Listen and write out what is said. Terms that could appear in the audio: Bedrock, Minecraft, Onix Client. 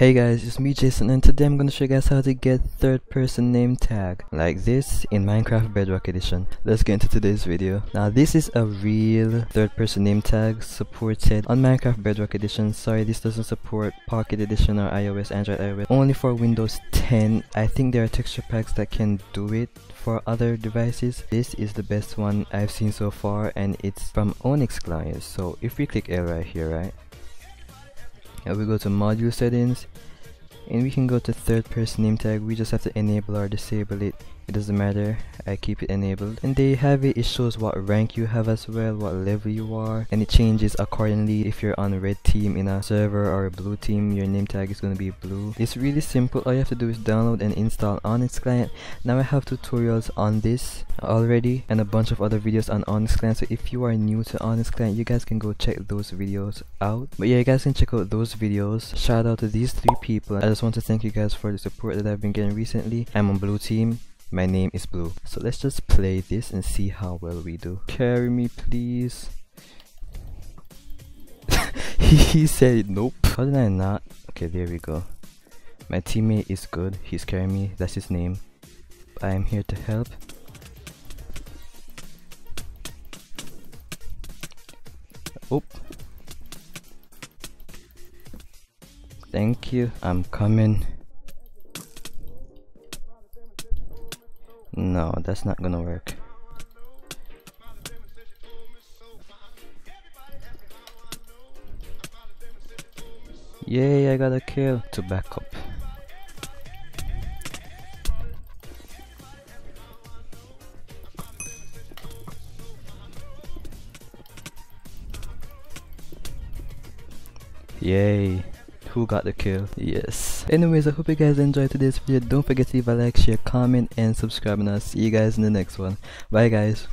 Hey guys, it's me Jason, and today I'm gonna show you guys how to get third person name tag like this in Minecraft Bedrock edition. Let's get into today's video. Now this is a real third person name tag supported on Minecraft Bedrock edition. Sorry, this doesn't support Pocket edition or iOS, Android, iOS. Only for Windows 10. I think there are texture packs that can do it for other devices. This is the best one I've seen so far, and it's from Onix Client. So if we click L right here, right? And we go to module settings, and we can go to third person name tag. We just have to enable or disable it. It doesn't matter, I keep it enabled. And they have it shows what rank you have as well, what level you are, and it changes accordingly. If you're on a red team in a server or a blue team, your name tag is going to be blue. It's really simple. All you have to do is download and install Onix Client. Now I have tutorials on this already and a bunch of other videos on Onix Client, so if you are new to Onix Client, you guys can go check those videos out. But yeah, you guys can check out those videos. Shout out to these three people. I just want to thank you guys for the support that I've been getting recently. I'm on blue team. My name is Blue. So let's just play this and see how well we do. Carry me, please. He said nope. How did I not? Okay, there we go. My teammate is good. He's carrying me. That's his name. I am here to help. Oop. Thank you. I'm coming. No, that's not gonna work. Yay, I got a kill. To back up. Yay. Who got the kill? Yes. Anyways, I hope you guys enjoyed today's video. Don't forget to leave a like, share, comment, and subscribe, and I'll see you guys in the next one. Bye guys.